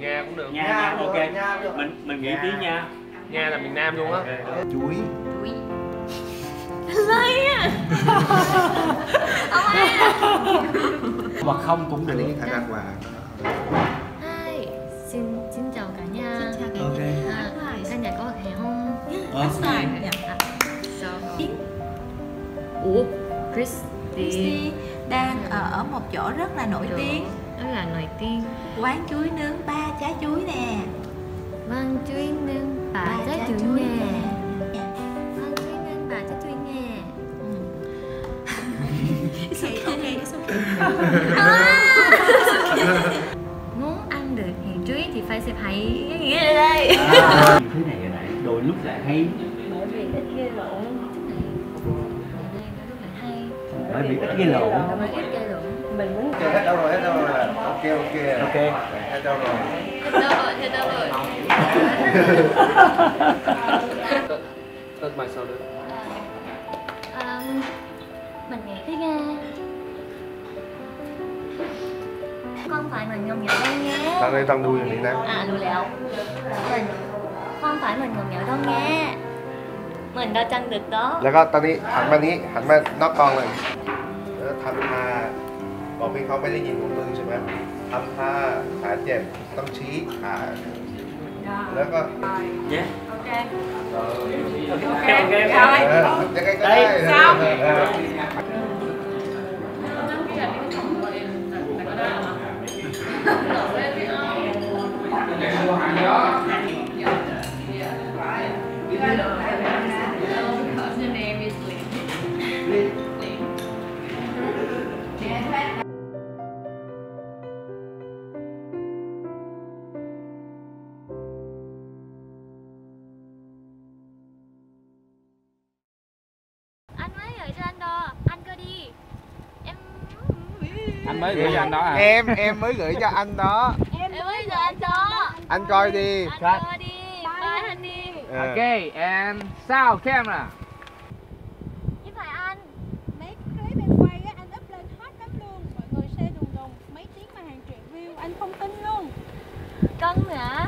Nha cũng được. Nha ok. Mình nghĩ tiếng nha. Nha là miền Nam luôn á. Chuối. Lấy á. Hoặc không cũng được. Thật ra quà. Hi, xin chào cả nhà. Ok. Cả nhà có khỏe không? Ủa, Christy đang ở một chỗ rất là nổi tiếng. Đó là nổi tiếng quán chuối nướng ba trái chuối nè. Vâng, chuối nướng ba trái chuối nè. Vâng, chuối nướng ba trái chuối nè. Muốn ăn được hàng chuối thì phải xếp hãy cái nghĩa ở đây. Thứ này ở đây đôi lúc lại hay. Bởi vì ít ghê lộn. Bởi vì ít ghê lộn. Mình muốn chơi hết đâu rồi, hết đâu rồi. Ok ok ok. Hết đâu rồi. Hết đâu rồi. Tớt mai sau nữa. Mình nghĩ cái nghe. Không phải mình ngầm nhậu đâu nghe. Tao đây tao đuôi rồi nè. À lùi lẹo. Mình không phải mình ngầm nhậu đâu nghe. Mình đã chăng được đó. Rồi các tao đi hẳn bên đi hẳn bên nó con rồi. Thăm thaบอกพี่เขาไม่ได้ยินของมึงใช่ไหมทำท่าขาเจ็บต้องชี้ขาแล้วก็เย้โอเคโอเคโอเคได้ยังไงก็ได้Anh mới gửi cho anh đó à? Em mới gửi cho anh đó. Em mới gửi anh đó. Anh coi đi. Anh coi đi. Bye anh đi. Ok and sao camera. Chứ phải anh. Mấy clip em quay á anh up lên hot lắm luôn. Mọi người share đùng đùng mấy tiếng mà hàng triệu view anh không tin luôn. Cân hả?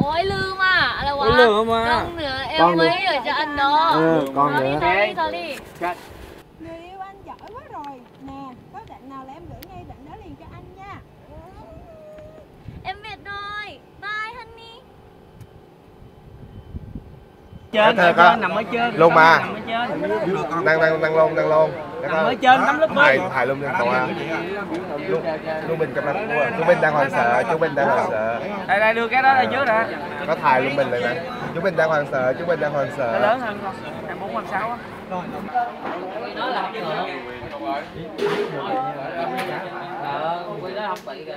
Ôi lương à. Là quá. Ôi lương mà. Cân nữa em mới gửi cho anh đó. Con nữa. Sorry sorry. Người yêu anh giỏi quá rồi. Nè, có đoạn nào là em gửi ngay đoạn đó liền cho anh nha. Em mệt rồi. Bye honey. Trên thôi, nằm ở trên. Luôn mà. Đang lôn. Nằm ở trên tấm lớp mới. Thầy luôn đang tòa. Luôn mình cầm anh. Chúng mình đang hoảng sợ, Đây đưa cái đó ra trước nè. Có thầy luôn mình lại nè. Chúng mình đang hoảng sợ. Lớn hơn không? 24 26 á. Nó là học nữa. Quy đó học bị kìa.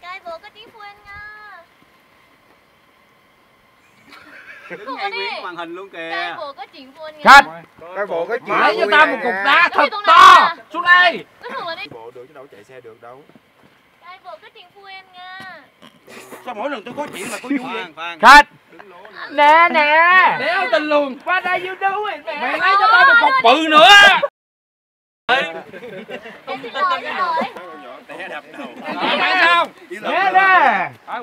Cái bố có tí phuên nha. Đứng ngay nguyên màn hình luôn kìa. Cái bố có chuyện phuên nha. Khách. Cái bố có chuyện phuên nha. Mãi cho tao một cục đá thật to. Xuống đây. Cái bộ được chứ đâu chạy xe được đâu. Cái bố có chuyện phuên nha. Sao mỗi lần tôi có chuyện là có vui vậy? Khách. Nè. Đéo tình luôn. Qua đây vô đâu rồi mẹ. Mày lấy cho tao một cục bự nữa. Không tin anh đâu. Té đập đầu. Phải không? Té nè. Quay.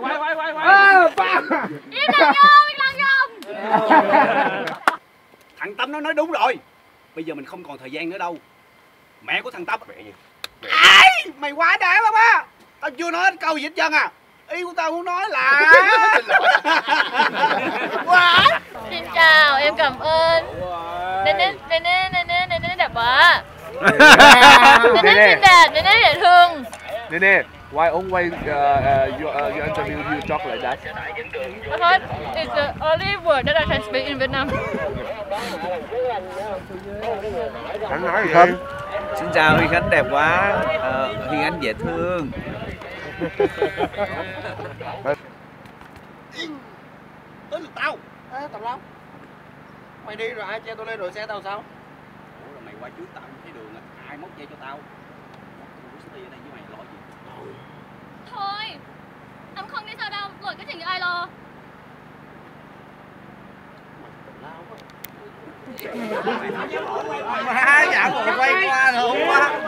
Im lặng vô. Thằng Tâm nó nói đúng rồi. Bây giờ mình không còn thời gian nữa đâu. Mẹ của thằng Tâm. Ai, mày quá đáng lắm á. Tao chưa nói câu gì hết trơn à. Ý của tao muốn nói là quá. Xin chào, em cảm ơn. Nên đẹp quá. Nene, why always your interview you talk like that? Because it's the only word that I can speak in Vietnam. Anh nói gì không? Xin chào Huy Khánh đẹp quá, Huy Khánh dễ thương. Tới lượt tao. Ê, tao đâu? Mày đi rồi ai che tôi lên rồi xe tao sao? Ủa là mày qua trước tao thấy đường á, ai móc che cho tao? Tôi ở đây với mày lỗi gì? Thôi, tao không đi sao đâu, lỗi cái chuyện ai lo? Mày lao quá. Má dạ, còn quay qua nữa quá.